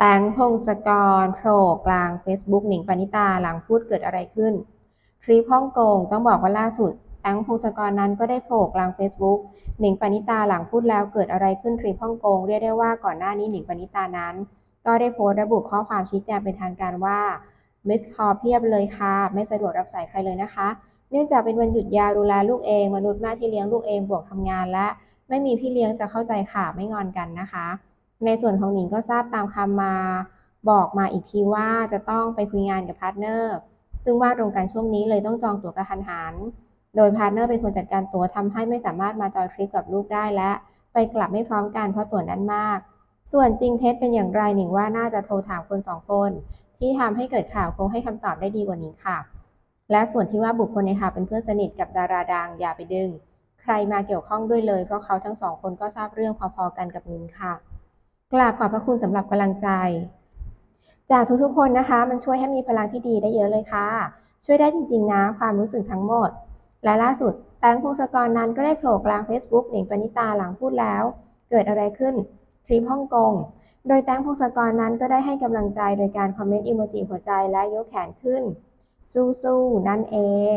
แตงพงศกรโผล่กลาง Facebook หนิงปณิตาหลังพูดเกิดอะไรขึ้นทริปฮ่องกงต้องบอกว่าล่าสุดแตงพงศกรนั้นก็ได้โผล่กลาง Facebook หนิงปณิตาหลังพูดแล้วเกิดอะไรขึ้นทริปฮ่องกงเรียกได้ว่าก่อนหน้านี้หนิงปณิตานั้นก็ได้โพสต์ระบุข้อความชี้แจงเป็นทางการว่ามิสคอเพียบเลยค่ะไม่สะดวกรับสายใครเลยนะคะเนื่องจากเป็นวันหยุดยาวดูแลลูกเองมนุษย์แม่ที่เลี้ยงลูกเองบวกทำงานและไม่มีพี่เลี้ยงจะเข้าใจค่ะไม่งอนกันนะคะในส่วนของหนิงก็ทราบตามคำมาบอกมาอีกทีว่าจะต้องไปคุยงานกับพาร์ทเนอร์ซึ่งว่าตรงกันช่วงนี้เลยต้องจองตั๋วกระทันหันโดยพาร์ทเนอร์เป็นคนจัดการตั๋วทำให้ไม่สามารถมาจอยทริปกับลูกได้และไปกลับไม่พร้อมกันเพราะตั๋วนั้นมากส่วนจริงเท็จเป็นอย่างไรหนิงว่าน่าจะโทรถามคน2คนที่ทำให้เกิดข่าวคงให้คำตอบได้ดีกว่านี้ค่ะและส่วนที่ว่าบุคคลในข่าวเป็นเพื่อนสนิทกับดาราดังอย่าไปดึงใครมาเกี่ยวข้องด้วยเลยเพราะเขาทั้งสองคนก็ทราบเรื่องพอๆกันกับหนิงค่ะกราบขอบพระคุณสำหรับกำลังใจจากทุกๆคนนะคะมันช่วยให้มีพลังที่ดีได้เยอะเลยค่ะช่วยได้จริงๆนะความรู้สึกทั้งหมดและล่าสุดแตงพงศกรนั้นก็ได้โผล่กลาง Facebook หนิงปณิตาหลังพูดแล้วเกิดอะไรขึ้นทริปฮ่องกงโดยแตงพงศกรนั้นก็ได้ให้กำลังใจโดยการคอมเมนต์อิโมจิหัวใจและยกแขนขึ้นสู้ๆนั่นเอง